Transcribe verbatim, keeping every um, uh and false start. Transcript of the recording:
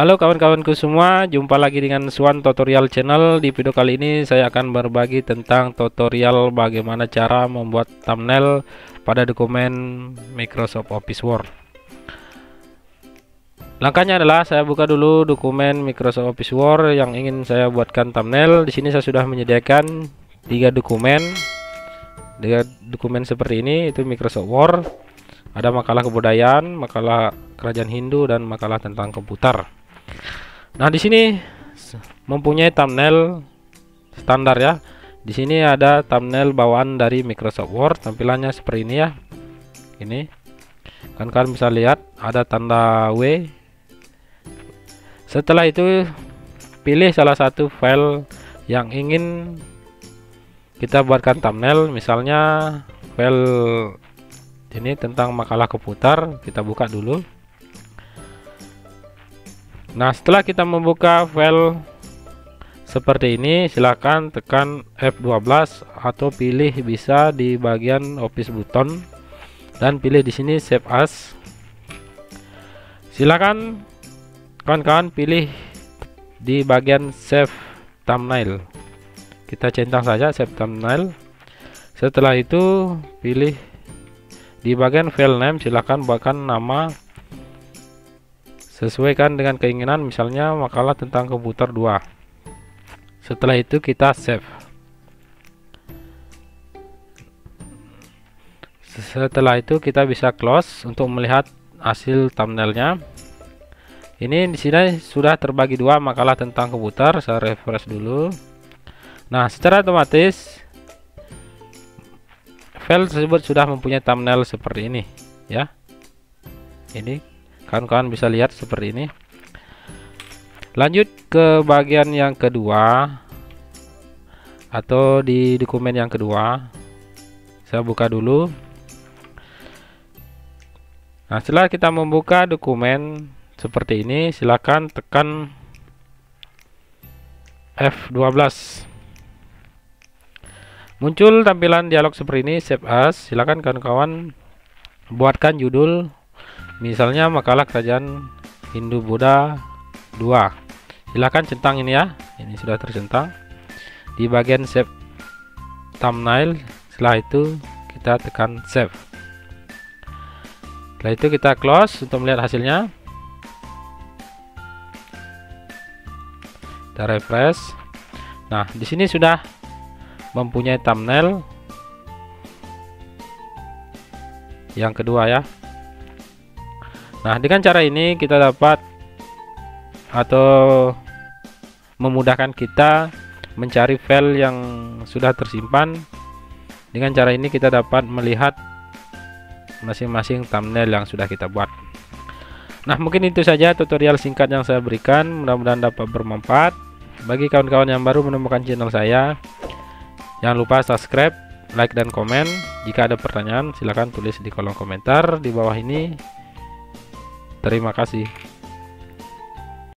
Halo kawan-kawanku semua, jumpa lagi dengan Suan Tutorial Channel. Di video kali ini saya akan berbagi tentang tutorial bagaimana cara membuat thumbnail pada dokumen Microsoft Office Word. Langkahnya adalah saya buka dulu dokumen Microsoft Office Word yang ingin saya buatkan thumbnail. Di sini saya sudah menyediakan tiga dokumen. Tiga dokumen seperti ini, itu Microsoft Word, ada makalah kebudayaan, makalah kerajaan Hindu, dan makalah tentang komputer. Nah, di sini mempunyai thumbnail standar ya. Di sini ada thumbnail bawaan dari Microsoft Word, tampilannya seperti ini ya. Ini kan kalian bisa lihat ada tanda W. Setelah itu pilih salah satu file yang ingin kita buatkan thumbnail, misalnya file ini tentang makalah komputer, kita buka dulu. Nah, setelah kita membuka file seperti ini, silakan tekan F twelve atau pilih bisa di bagian Office button dan pilih di sini Save As. Silakan kawan-kawan pilih di bagian Save Thumbnail. Kita centang saja Save Thumbnail. Setelah itu pilih di bagian File Name, silakan buatkan nama sesuaikan dengan keinginan, misalnya makalah tentang komputer dua. Setelah itu kita save. Setelah itu kita bisa close untuk melihat hasil thumbnailnya. Ini di sini sudah terbagi dua, makalah tentang komputer. Saya refresh dulu. Nah, secara otomatis file tersebut sudah mempunyai thumbnail seperti ini ya. Ini kawan-kawan bisa lihat seperti ini. Lanjut ke bagian yang kedua atau di dokumen yang kedua, saya buka dulu. Nah, setelah kita membuka dokumen seperti ini, silakan tekan F twelve. Muncul tampilan dialog seperti ini, Save As. Silakan kawan-kawan buatkan judul, misalnya makalah kerajaan Hindu Buddha dua. Silahkan centang ini ya, ini sudah tercentang di bagian save thumbnail. Setelah itu kita tekan save. Setelah itu kita close untuk melihat hasilnya. Kita refresh. Nah, di sini sudah mempunyai thumbnail yang kedua ya. Nah, dengan cara ini kita dapat atau memudahkan kita mencari file yang sudah tersimpan. Dengan cara ini kita dapat melihat masing-masing thumbnail yang sudah kita buat. Nah, mungkin itu saja tutorial singkat yang saya berikan. Mudah-mudahan dapat bermanfaat bagi kawan-kawan yang baru menemukan channel saya. Jangan lupa subscribe, like, dan komen. Jika ada pertanyaan, silahkan tulis di kolom komentar di bawah ini. Terima kasih.